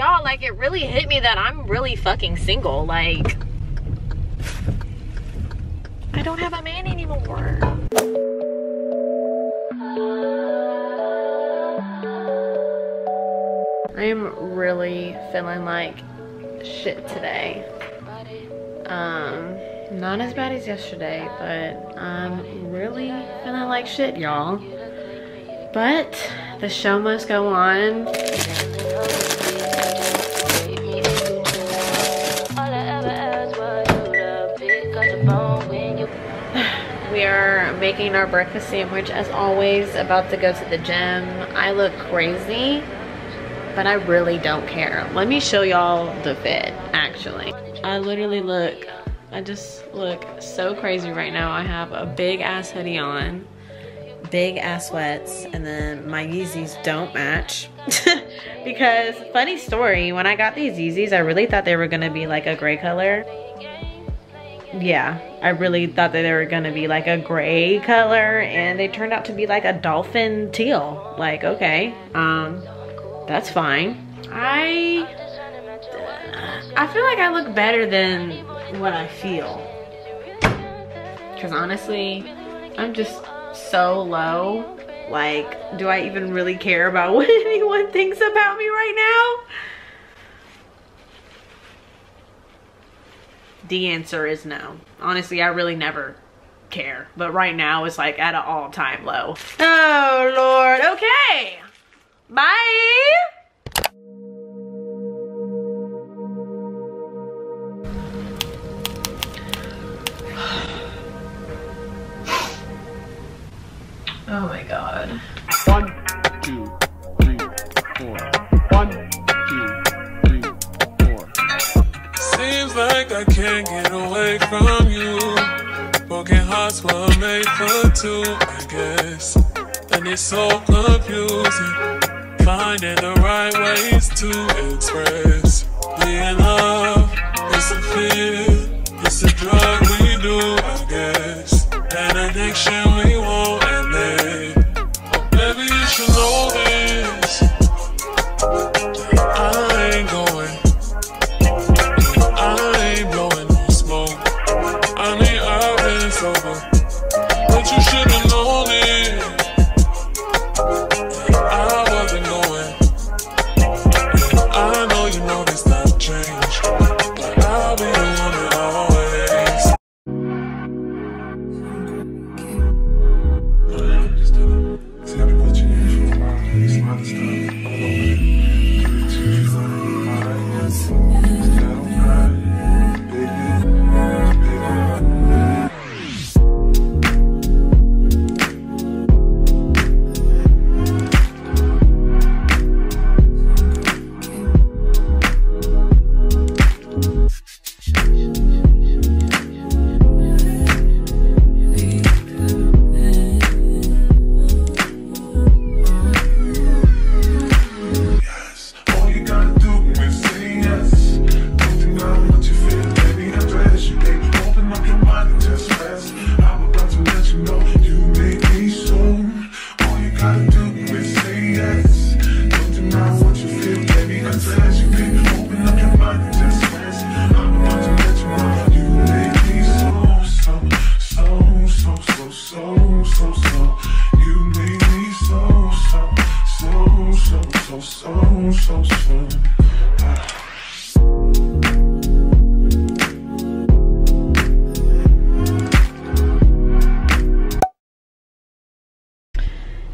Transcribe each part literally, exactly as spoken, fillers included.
y'all, like, it really hit me that I'm really fucking single. Like, I don't have a man anymore. I'm really feeling like shit today. Um, not as bad as yesterday, but I'm really feeling like shit, y'all. But the show must go on. We are making our breakfast sandwich as always, about to go to the gym. I look crazy, but I really don't care. Let me show y'all the fit, actually. I literally look, I just look so crazy right now. I have a big ass hoodie on, big ass sweats, and then my Yeezys don't match. Because, funny story, when I got these Yeezys, I really thought they were gonna be like a gray color. Yeah, I really thought that they were gonna be like a gray color, and they turned out to be like a dolphin teal. Like, okay, um, that's fine. I, I feel like I look better than what I feel. Cause honestly, I'm just so low. Like, do I even really care about what anyone thinks about me right now? The answer is no. Honestly, I really never care. But right now, it's like at an all-time low. Oh, Lord. Okay. Bye. Oh my God. One, two, three, four. One, two, three, four. Seems like I can't get away from you. Broken hearts were made for two, I guess. And it's so confusing, finding the right ways to express. Being love, it's a feeling, it's a drug we do, I guess. An addiction we won't admit. You know this, I ain't going, I ain't blowing no smoke. I mean, I've been sober, but you should have known it. I wasn't going, I know you know this not changed, but I'll be the one that always.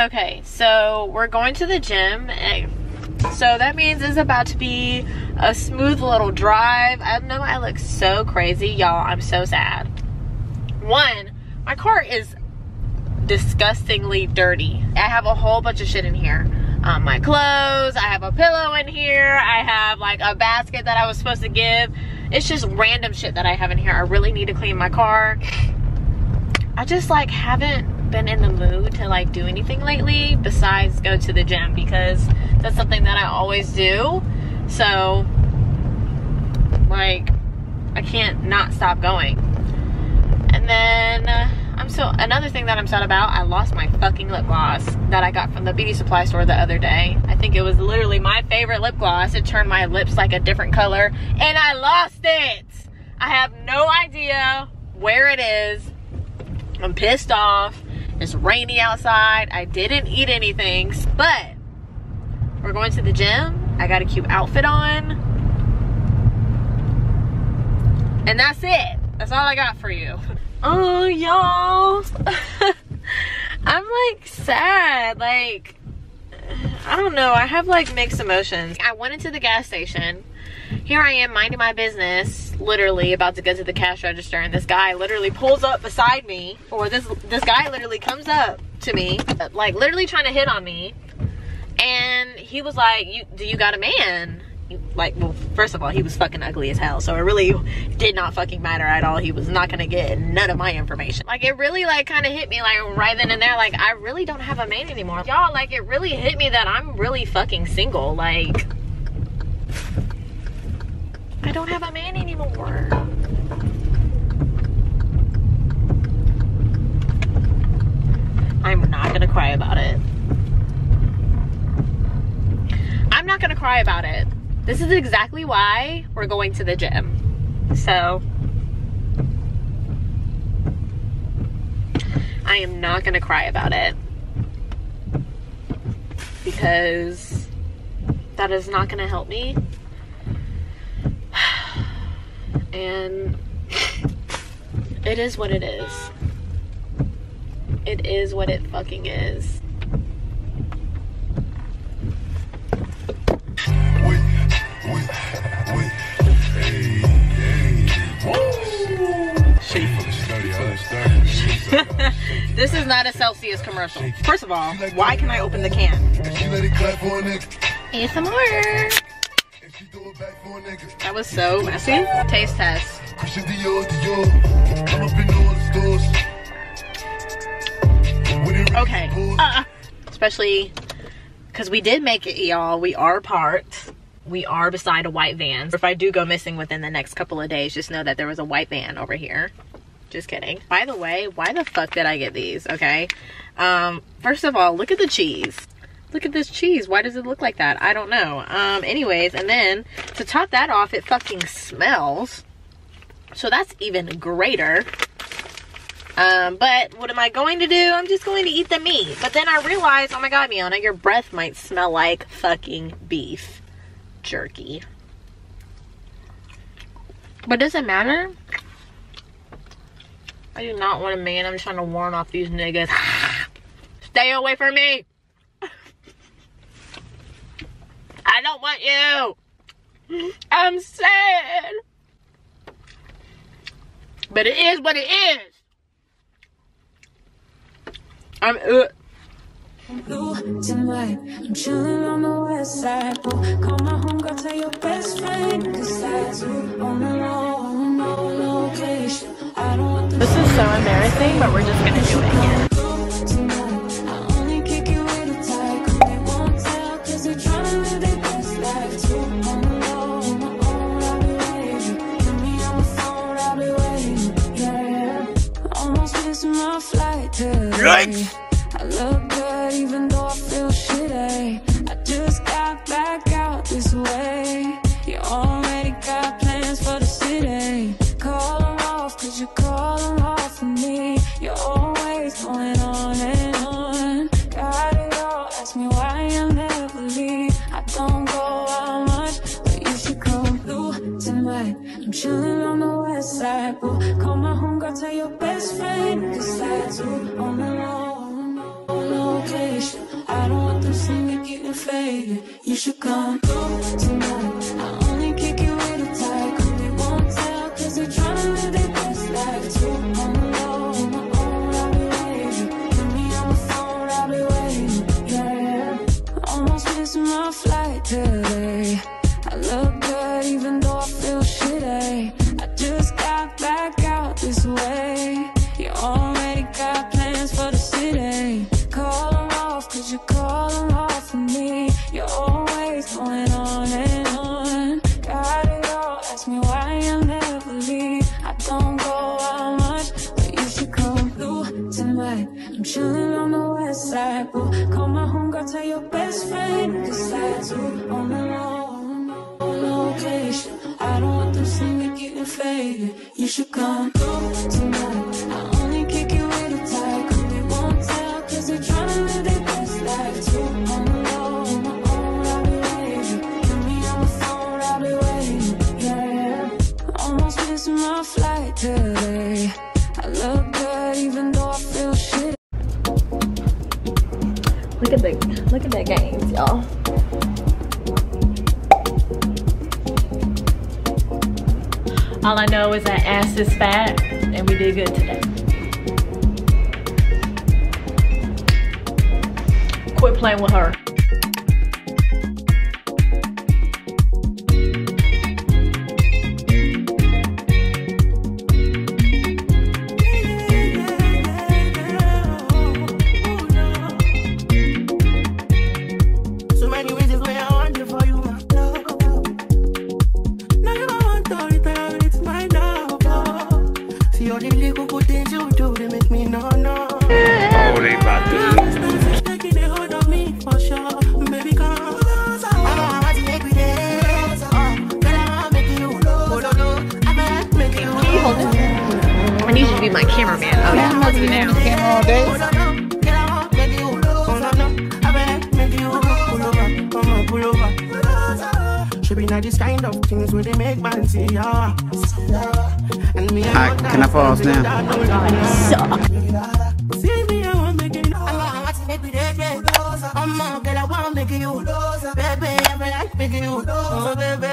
Okay, so we're going to the gym, and so that means it's about to be a smooth little drive. I know I look so crazy, y'all. I'm so sad. One, my car is disgustingly dirty. I have a whole bunch of shit in here. Um, my clothes, I have a pillow in here, I have like a basket that I was supposed to give. It's just random shit that I have in here. I really need to clean my car. I just like haven't been in the mood to like do anything lately besides go to the gym, because that's something that I always do. So like I can't not stop going. And then uh, I'm so, another thing that I'm sad about, I lost my fucking lip gloss that I got from the beauty supply store the other day. I think it was literally my favorite lip gloss. It turned my lips like a different color and I lost it. I have no idea where it is. I'm pissed off. It's rainy outside. I didn't eat anything, but we're going to the gym. I got a cute outfit on. And that's it. That's all I got for you. Oh, y'all. I'm like sad. Like, I don't know. I have like mixed emotions. I went into the gas station. Here I am minding my business, literally about to go to the cash register, and this guy literally pulls up beside me, or this this guy literally comes up to me, like literally trying to hit on me. And he was like, "You do you got a man?" Like, well, first of all, he was fucking ugly as hell, so it really did not fucking matter at all. He was not gonna get none of my information. Like, it really like kind of hit me like right then and there. Like, I really don't have a man anymore, y'all. Like, it really hit me that I'm really fucking single. Like, I don't have a man anymore. I'm not gonna cry about it. I'm not gonna cry about it. This is exactly why we're going to the gym. So, I am not gonna cry about it, because that is not gonna help me. And it is what it is. It is what it fucking is. This is not a Celsius commercial. First of all, why can I open the can? And some more. That was so messy. Taste test. Okay. Uh, especially because we did make it, y'all. We are parked. We are beside a white van. If I do go missing within the next couple of days, just know that there was a white van over here. Just kidding. By the way, why the fuck did I get these? Okay. Um, first of all, look at the cheese. Look at this cheese. Why does it look like that? I don't know. Um, anyways, and then to top that off, it fucking smells. So that's even greater. Um, but what am I going to do? I'm just going to eat the meat. But then I realized, oh my God, Meahnna, your breath might smell like fucking beef jerky. But does it matter? I do not want a man. I'm trying to warn off these niggas. Stay away from me. I don't want you. I'm sad. But it is what it is. I'm uh. Blue tonight. I'm chilling on the west side. Call my homegirl, tell your best friend. Cause that's on the low, no location. This is so embarrassing, but we're just gonna do it again. Yikes! I look good even though I feel shitty. I just got back out this way. You already got plans for the city. Call them off, cause you call them off for me. You're always going on and on. Got it all, ask me why I never leave. I don't go out much, but you should come through tonight. I'm chilling on the west side. Boo. Call my homegirl, tell your best friend. Cause that's who on the road. I don't want them singing, getting faded. You should come through tonight. I only kick you with a tie, cause they won't tell, cause they're trying to live their best life too. On the low, on my own, I'll be waiting. Hit me on the phone, I'll be waiting. Yeah, yeah. Almost missed my flight today. I look good even though I feel shitty. I just got back out this way. You already got plans for the city. Call them off, cause you call them off for me. You're always going on and you see me getting faded, you should come through tonight. I only kick it with a tie, cause they won't tell, cause they're trying to live their best life too. I'm alone, on my own, I'll be waiting. Put me on my phone, I'll be waiting, yeah, yeah. Almost missing my flight today. I look good even though I feel shit. Look at the, look at the games, y'all. All I know is that ass is fat, and we did good today. Quit playing with her. I need you to be my cameraman. Oh yeah, let's be down. Camera all day. I can I pause now? Oh my god, I suck.